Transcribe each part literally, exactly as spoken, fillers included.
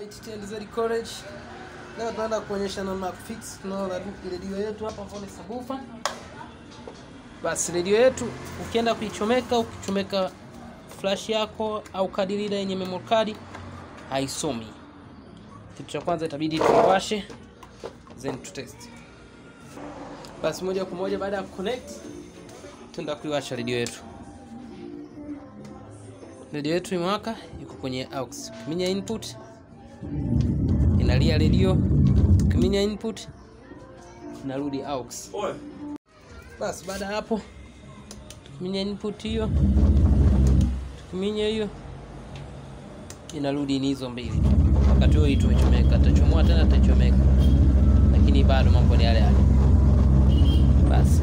Details za college leo tunaenda kuonyesha namna fix tunaona radio yetu hapa pale sabufa. Basi radio yetu ukienda kuichomeka ukichomeka flash yako au card reader yenye memory card haisomi. Kitu cha kwanza itabidi tuwashe then to test. Basi moja kwa moja baada ya connect tunaenda kuiwasha radio yetu. Radio yetu imewaka iko kwenye aux. Minya input inalia radio, kiminya input narudi aux. Basi baada hapo kiminya input hiyo kiminya hiyo inarudi hizo mbili. Wakati huo tumechomeka tutachomwa tena tutachomeka lakini bado mambo ni yale yale. Basi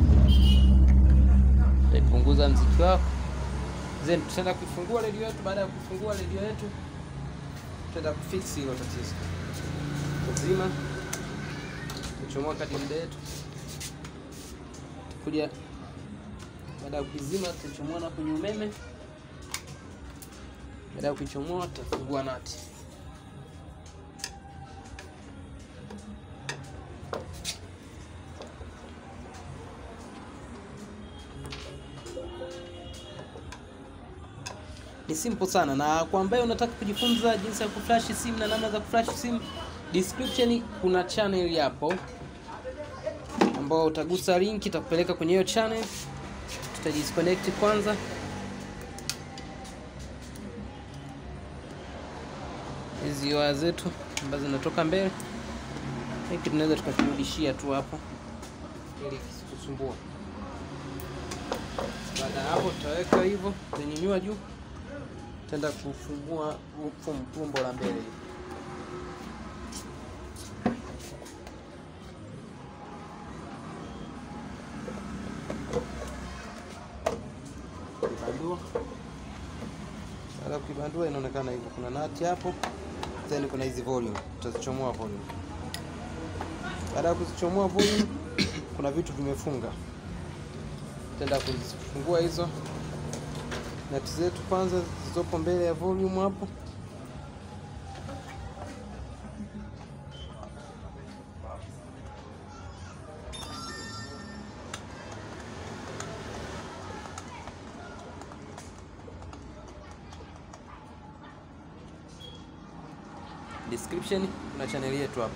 ipunguza mziki wako then tutaenda kufungua radio yetu. Baada ya kufungua radio yetu tutaenda kufix hilo tatizo. Kuzima kuchomoa kadi yetu. Kulia baada ya kuzima tuchomoa na kwenye umeme. Baada ya kuchomoa tutafungua nati. Ni simple sana, na kwa ambaye unataka kujifunza jinsi ya kuflash simu na namna za kuflash simu, description kuna channel hapo ambao utagusa link itakupeleka kwenye hiyo channel. Tutajisconnect kwanza. Hizi waya zetu ambazo zinatoka mbele hiki tunaweza tukakirudishia tu hapo ili kisikusumbue. Baada hapo tutaweka hivyo tunyanyua juu. Tenda kufungua fumbo la mbele hivi. Kibandua. Sasa kibandua inaonekana hivyo kuna nati hapo. Then kuna hizi volume. Tutazichomoa volume. Baada ya kuzichomoa volume kuna vitu vimefunga. Tenda kuzifungua hizo. Nati zetu kwanza zilizopo mbele ya volume hapo. Description na channel yetu hapo.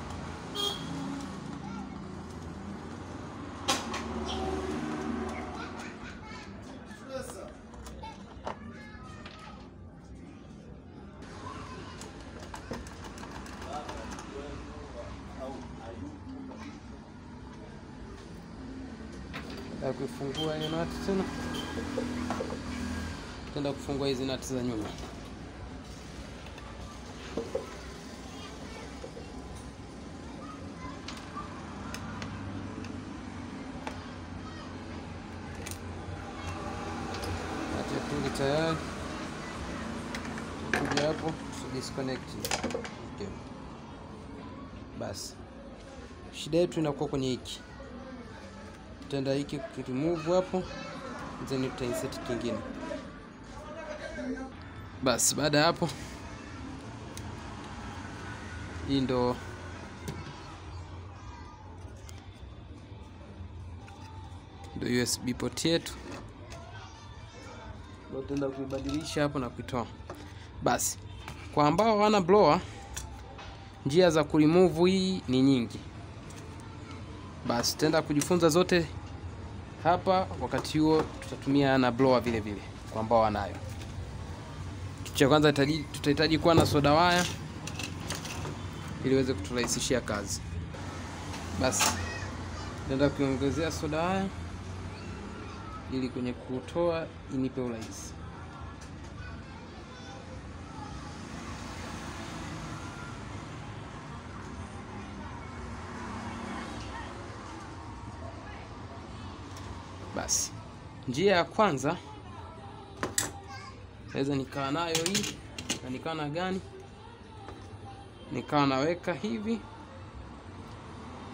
Kufungua hiyo nati tena. Tenda kufungua hizi nati za nyuma. Nati tu tayari. Kuja hapo to disconnect. Okay. Basi. Shida yetu inakuwa kwenye hiki. Tenda hiki remove hapo then utainsert kingine. Basi baada hapo hii ndo ndo U S B port yetu. Ndio tenda kuibadilisha hapo na kuitoa. Basi kwa ambao wana blower njia za ku remove hii ni nyingi. Basi tenda kujifunza zote hapa. Wakati huo tutatumia na blower vile vile kwa ambao wanayo. Kitu cha kwanza tutahitaji kuwa na soda waya ili iweze kuturahisishia kazi. Basi tenda kuongezea soda waya ili kwenye kutoa inipe urahisi. Basi njia ya kwanza naweza nikaa nayo hii na nikaa na gani nikaa naweka hivi.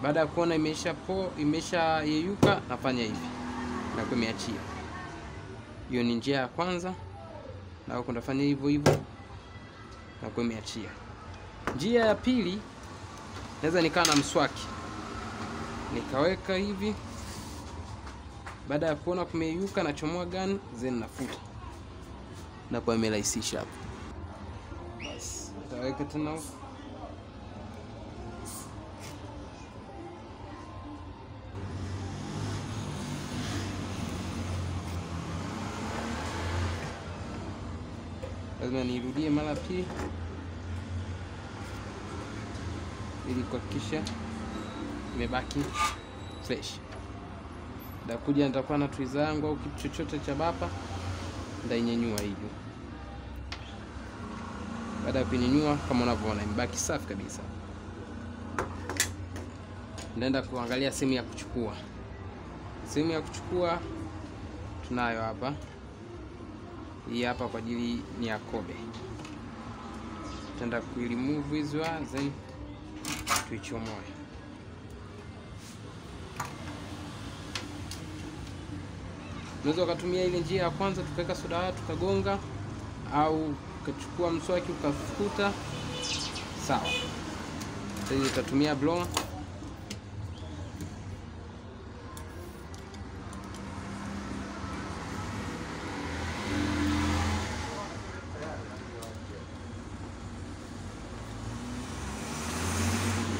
Baada ya kuona imesha po imesha yeyuka nafanya hivi na kuiachia. Hiyo ni njia ya kwanza na huko nafanya hivyo hivyo na kuiachia. Njia ya pili naweza nikaa na mswaki nikaweka hivi, baada ya kuona kumeyuka na chomoa gani then nafuta na kwa melaisisha hapo. Basi nitaweka tena lazima nirudie mara pili ili kuhakikisha imebaki fresh. Ndakuja nitakuwa na tui zangu au kitu chochote cha bapa, ndainyanyua hivyo. Baada ya kunyanyua kama unavyoona imebaki safi kabisa. Naenda kuangalia sehemu ya kuchukua. Sehemu ya kuchukua tunayo hapa. Hii hapa kwa ajili ni ya kobe. Tutaenda kuiremove hizo then tuichomoe. Unaweza kutumia ile njia ya kwanza, tukaweka soda watu tukagonga, au ukachukua mswaki ukafuta. Sawa. Sasa nitatumia blower.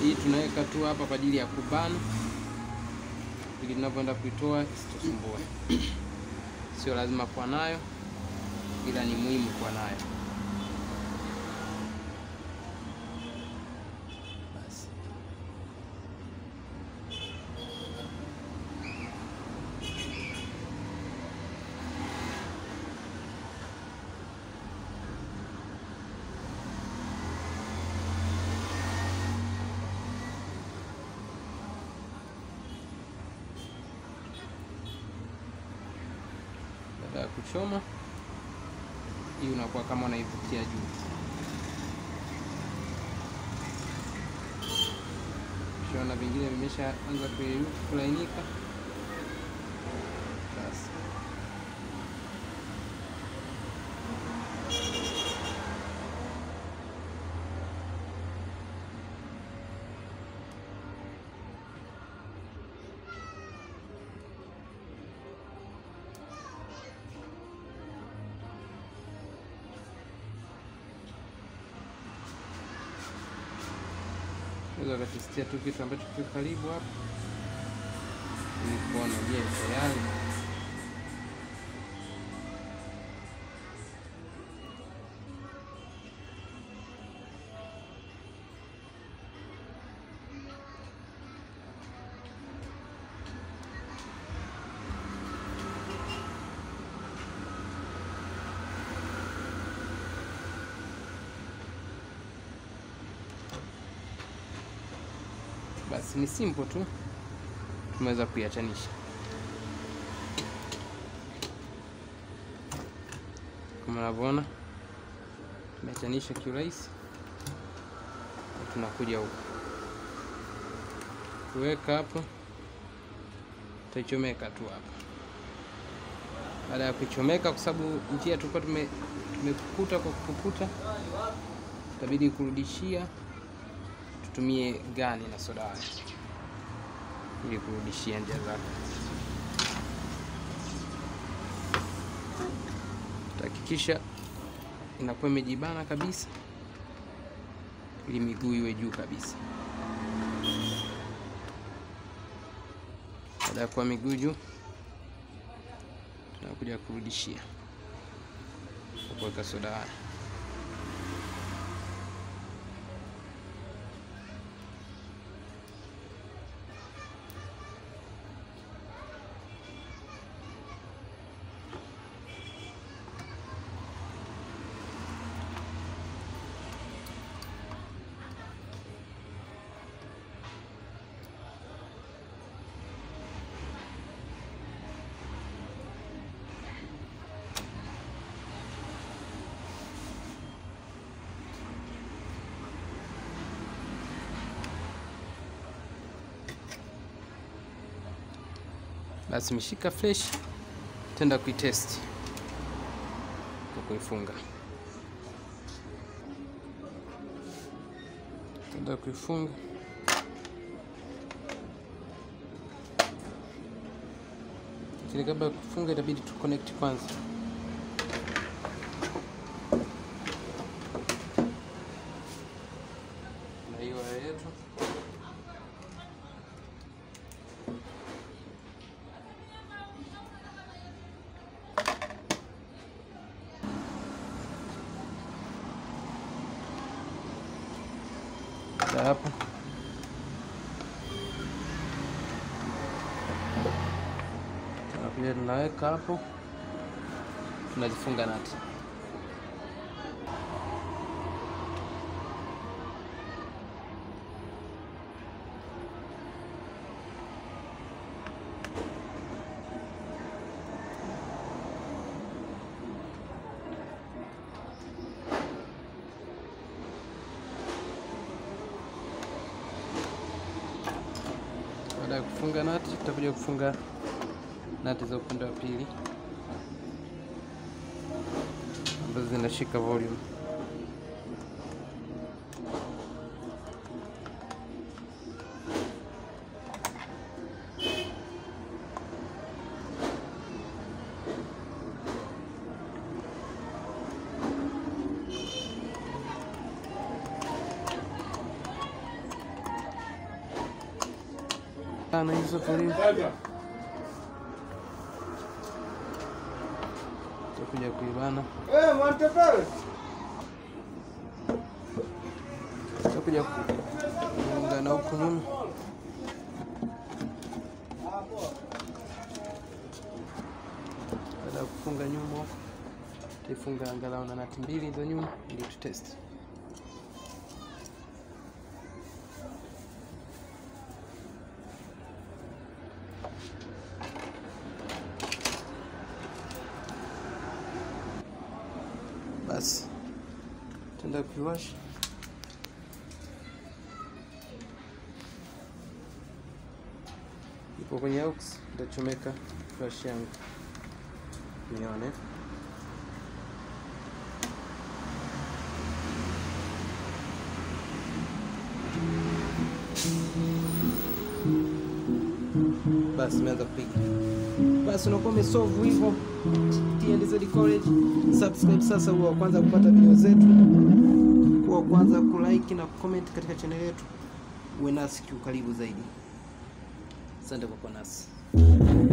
Hii tunaweka tu hapa kwa ajili ya kubana, ili tunapoenda kuitoa isitusumbue. Sio lazima kuwa nayo, ila ni muhimu kuwa nayo. Basi ya kuchoma hii unakuwa kama unaivutia juu. Unaona vingine vimeshaanza kulainika. Basi ndio katistia tu kitu ambacho kiko karibu hapa. Ni kuona je tayari. Basi ni simple tu, tumeweza kuiachanisha kama unavyoona. Tumeachanisha kiurahisi. Tunakuja huko kuweka hapo, tutachomeka tu hapa. Baada ya kuchomeka, kwa sababu njia tulikuwa tume tumekukuta kwa kukuta, itabidi kurudishia tumie gani na soda yake ili kurudishia njia zake. Tutahakikisha inakuwa imejibana kabisa ili miguu iwe juu kabisa. Baada ya kuwa miguu juu, tunakuja kurudishia kwa kuweka soda yake. Basi mishika fresh, tenda kuitest kwa kuifunga. da cui fung. Lakini kabla kufunga itabidi tu connect kwanza. Hapa tunapia tunaweka hapo, tunajifunga nati. Kufunga nati, tutakuja kufunga nati za upande wa pili ambazo zinashika volume. Ana hizo karibu. Tukuja kuibana. Eh, mwante pale. Tukuja kuunga na huko nyuma. Hapo. Baada kufunga nyuma huko, tufunga angalau na nati mbili hizo nyuma ili tu test. Basi tenda kuiwasha. Ipo kwenye aux, nitachomeka flash yangu nione. Basi nimeanza kupiga. Basi unakuwa umesolve hivyo. T N Z College, subscribe sasa uwe wa kwanza kupata video zetu, uwe wa kwanza kulike na kucomment katika channel yetu. Uwe nasi kiukaribu zaidi. Asante kwa kuwa nasi.